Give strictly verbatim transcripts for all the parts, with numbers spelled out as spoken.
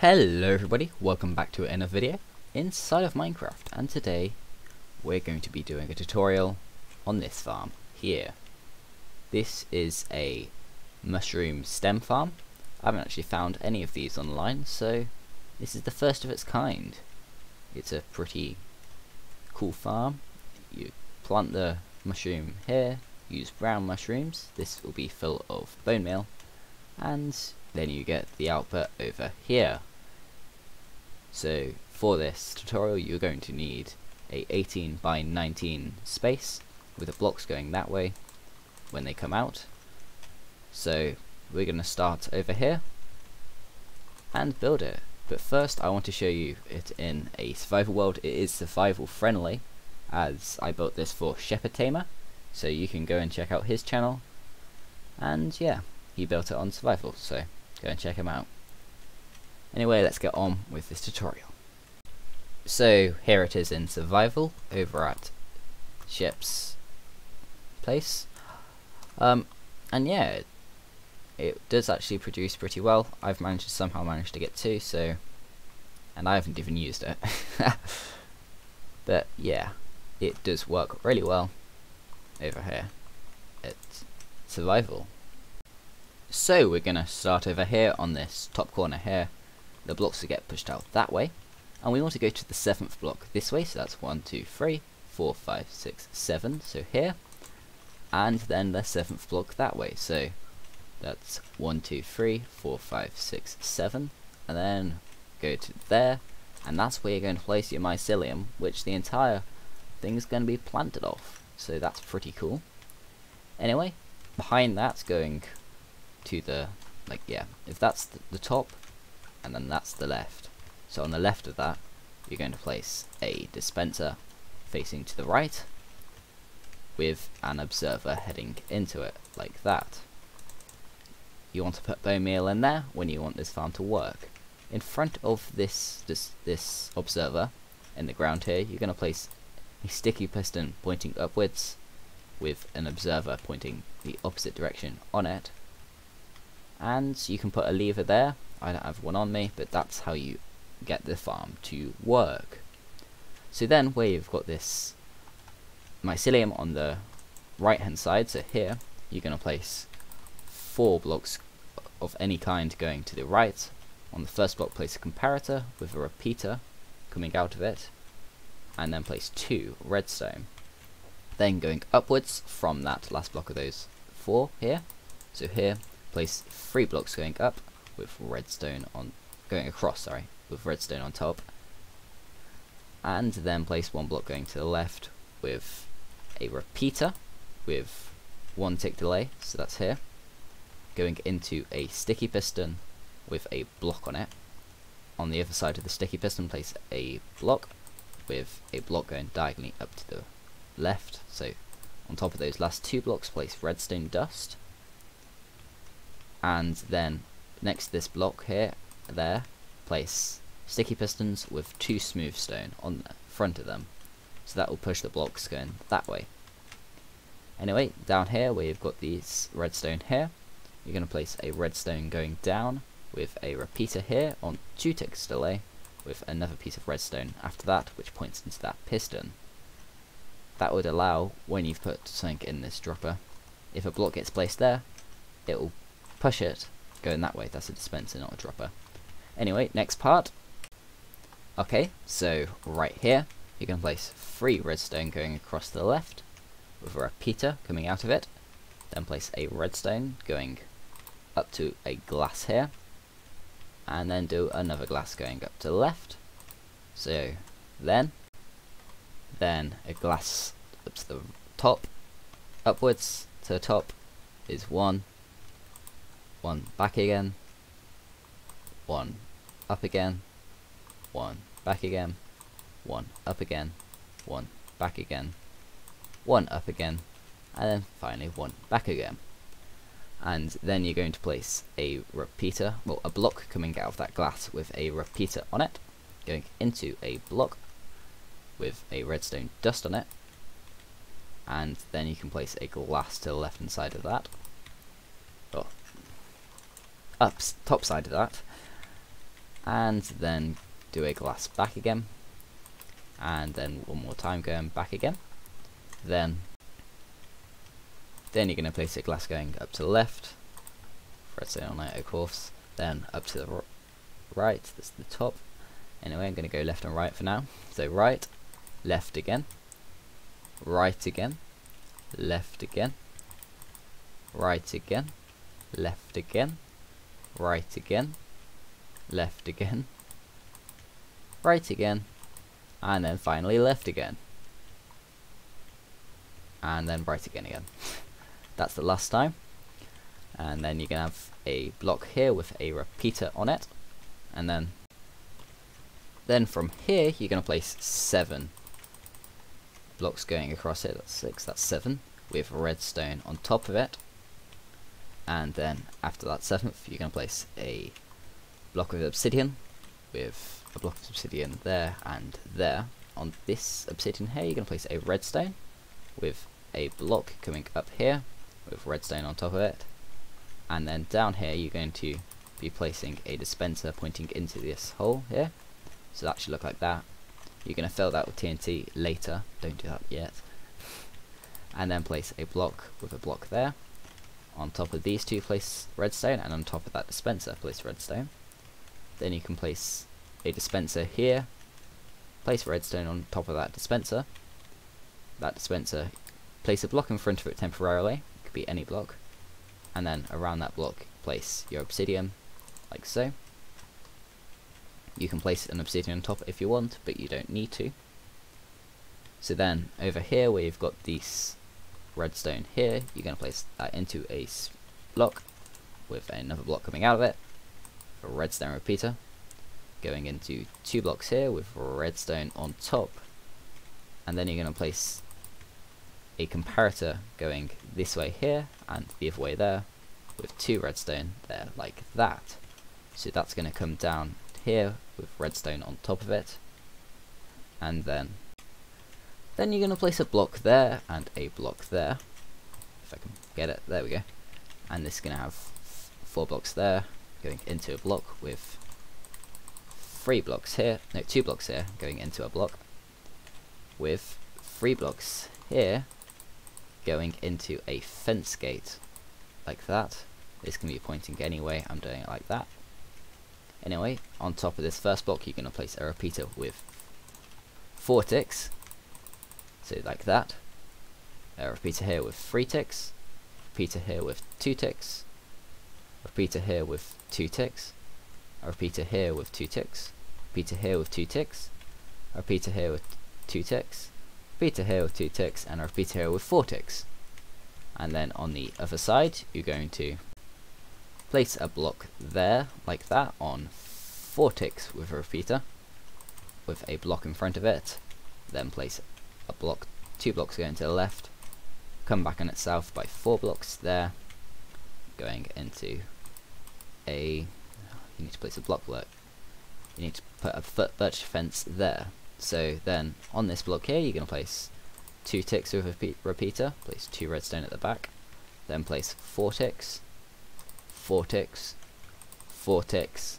Hello everybody, welcome back to another video inside of Minecraft, and today we're going to be doing a tutorial on this farm here. This is a mushroom stem farm. I haven't actually found any of these online, so this is the first of its kind. It's a pretty cool farm. You plant the mushroom here, use brown mushrooms, this will be full of bone meal, and then you get the output over here. So for this tutorial you're going to need a eighteen by nineteen space with the blocks going that way when they come out. So we're going to start over here and build it, but first I want to show you it in a survival world. It is survival friendly, as I built this for Shepherd Tamer, so you can go and check out his channel, and yeah, he built it on survival, so go and check him out. Anyway, let's get on with this tutorial. So here it is in survival over at Shep's place, um, and yeah, it does actually produce pretty well. I've managed to somehow managed to get two, so, and I haven't even used it. But yeah, it does work really well over here at survival. So we're going to start over here on this top corner here. The blocks will get pushed out that way, and we want to go to the seventh block this way, so that's one, two, three, four, five, six, seven, so here, and then the seventh block that way, so that's one, two, three, four, five, six, seven, and then go to there, and that's where you're going to place your mycelium, which the entire thing is going to be planted off, so that's pretty cool. Anyway, behind that's going to the, like, yeah, if that's the, the top, and then that's the left, so on the left of that you're going to place a dispenser facing to the right with an observer heading into it like that. You want to put bone meal in there when you want this farm to work. In front of this this, this observer in the ground here, you're going to place a sticky piston pointing upwards with an observer pointing the opposite direction on it. And you can put a lever there. I don't have one on me, but that's how you get the farm to work. So then where you've got this mycelium on the right hand side, so here you're going to place four blocks of any kind going to the right. On the first block place a comparator with a repeater coming out of it, and then place two redstone. Then going upwards from that last block of those four here, so here place three blocks going up with redstone on, going across, sorry, with redstone on top, and then place one block going to the left with a repeater with one tick delay, so that's here, going into a sticky piston with a block on it. On the other side of the sticky piston place a block with a block going diagonally up to the left, so on top of those last two blocks place redstone dust, and then next to this block here, there, place sticky pistons with two smooth stone on the front of them, so that will push the blocks going that way. Anyway, down here where you've got these redstone here, you're going to place a redstone going down with a repeater here on two ticks delay with another piece of redstone after that which points into that piston. That would allow, when you've put something in this dropper, if a block gets placed there, it will push it going that way. That's a dispenser, not a dropper. Anyway, next part. Okay, so right here you can place three redstone going across to the left with a repeater coming out of it, then place a redstone going up to a glass here, and then do another glass going up to the left, so then then a glass up to the top, upwards to the top is one, one back again, one up again, one back again, one up again, one back again, one up again, and then finally one back again. And then you're going to place a repeater, well, a block coming out of that glass with a repeater on it, going into a block with a redstone dust on it, and then you can place a glass to the left hand side of that, oh, up top side of that, and then do a glass back again, and then one more time going back again. Then then you're going to place a glass going up to the left, press it on it of course, then up to the right, that's the top. Anyway, I'm going to go left and right for now. So right, left again, right again, left again, right again, left again, right again, left again, right again, and then finally left again, and then right again again. That's the last time. And then you can have a block here with a repeater on it, and then then from here you're going to place seven blocks going across it. That's six, that's seven, with redstone on top of it. And then after that seventh you're going to place a block of obsidian, with a block of obsidian there and there. On this obsidian here you're going to place a redstone, with a block coming up here with redstone on top of it. And then down here you're going to be placing a dispenser pointing into this hole here, so that should look like that. You're going to fill that with T N T later, don't do that yet. And then place a block with a block there. On top of these two place redstone, and on top of that dispenser place redstone. Then you can place a dispenser here, place redstone on top of that dispenser. That dispenser, place a block in front of it temporarily, it could be any block, and then around that block place your obsidian, like so. You can place an obsidian on top if you want, but you don't need to. So then over here where you've got these redstone here, you're going to place that into a block with another block coming out of it, a redstone repeater, going into two blocks here with redstone on top, and then you're going to place a comparator going this way here and the other way there, with two redstone there like that. So that's going to come down here with redstone on top of it, and then then you're going to place a block there and a block there, if I can get it, there we go. And this is going to have four blocks there going into a block, with three blocks here, no, two blocks here going into a block, with three blocks here going into a fence gate like that. This can be pointing anyway, I'm doing it like that. Anyway, on top of this first block you're going to place a repeater with four ticks, so like that. A repeater here with three ticks, repeater here with two ticks, repeater here with two ticks, a repeater here with two ticks, repeater here with two ticks, a repeater here with two ticks, repeater here with two ticks, and a repeater here with four ticks. And then on the other side you're going to place a block there like that on four ticks with a repeater, with a block in front of it, then place a block, two blocks going to the left, come back on itself by four blocks there, going into a, you need to place a block work, you need to put a foot birch fence there. So then on this block here you're going to place two ticks with a repeater, place two redstone at the back, then place four ticks, four ticks, four ticks,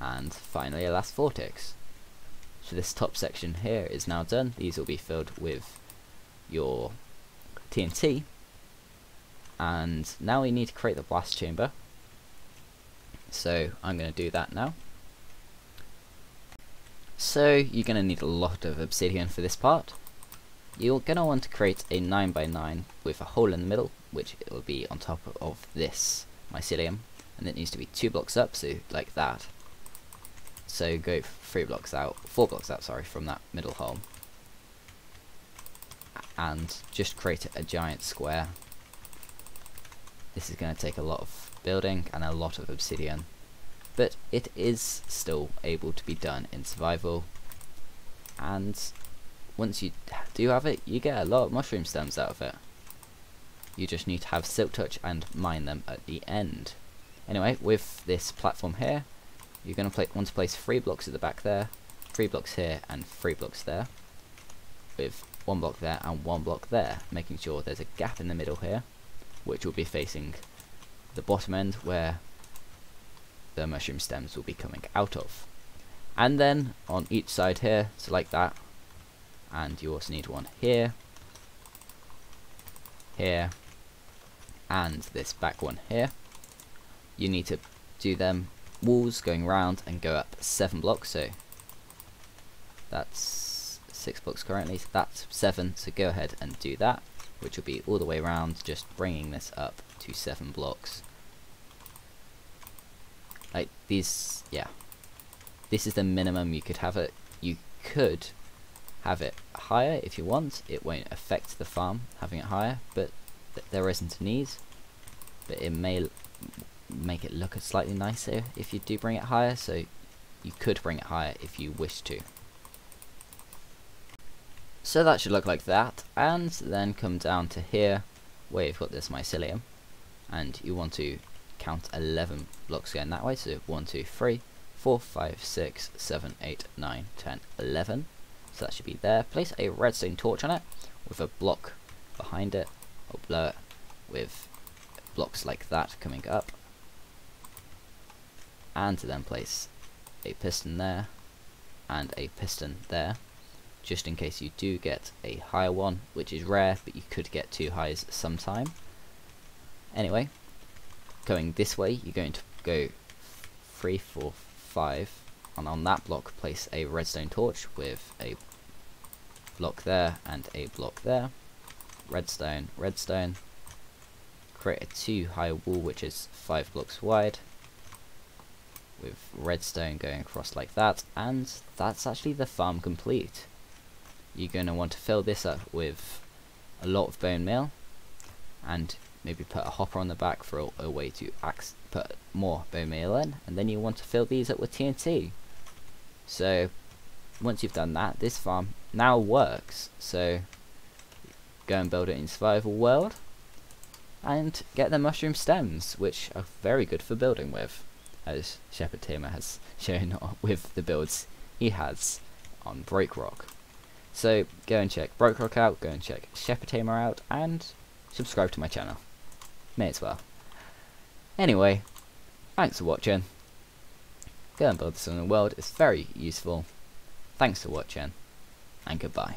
and finally a last four ticks. So this top section here is now done. These will be filled with your T N T, and now we need to create the blast chamber. So I'm going to do that now. So you're going to need a lot of obsidian for this part. You're going to want to create a nine by nine with a hole in the middle, which it will be on top of this mycelium, and it needs to be two blocks up, so like that. So go three blocks out, four blocks out, sorry, from that middle hole, and just create a giant square. This is going to take a lot of building and a lot of obsidian, but it is still able to be done in survival. And once you do have it, you get a lot of mushroom stems out of it. You just need to have silk touch and mine them at the end. Anyway, with this platform here, you're going to want to place three blocks at the back there, three blocks here, and three blocks there, with one block there and one block there, making sure there's a gap in the middle here, which will be facing the bottom end where the mushroom stems will be coming out of. And then on each side here, select that, and you also need one here, here, and this back one here. You need to do them walls going round and go up seven blocks, so that's six blocks currently, so that's seven, so go ahead and do that, which will be all the way round, just bringing this up to seven blocks. Like these, yeah. This is the minimum you could have it. You could have it higher if you want. It won't affect the farm having it higher, but th there isn't a need. But it may l make it look slightly nicer if you do bring it higher. So you could bring it higher if you wish to. So that should look like that, and then come down to here where you've got this mycelium, and you want to count eleven blocks going that way. So one, two, three, four, five, six, seven, eight, nine, ten, eleven. So that should be there. Place a redstone torch on it with a block behind it, or blow it with blocks like that coming up, and then place a piston there and a piston there, just in case you do get a higher one, which is rare, but you could get two highs sometime. Anyway, going this way, you're going to go three, four, five, and on that block place a redstone torch with a block there and a block there. Redstone, redstone. Create a two high wall which is five blocks wide, with redstone going across like that, and that's actually the farm complete. You're going to want to fill this up with a lot of bone meal, and maybe put a hopper on the back for a, a way to ax put more bone meal in, and then you want to fill these up with T N T. So once you've done that, this farm now works. So go and build it in survival world, and get the mushroom stems, which are very good for building with, as Shepherd Tamer has shown with the builds he has on Broke Rock. So go and check Broke Rock out, go and check Shepherd Tamer out, and subscribe to my channel. May as well. Anyway, thanks for watching. Go and build this in the world, it's very useful. Thanks for watching, and goodbye.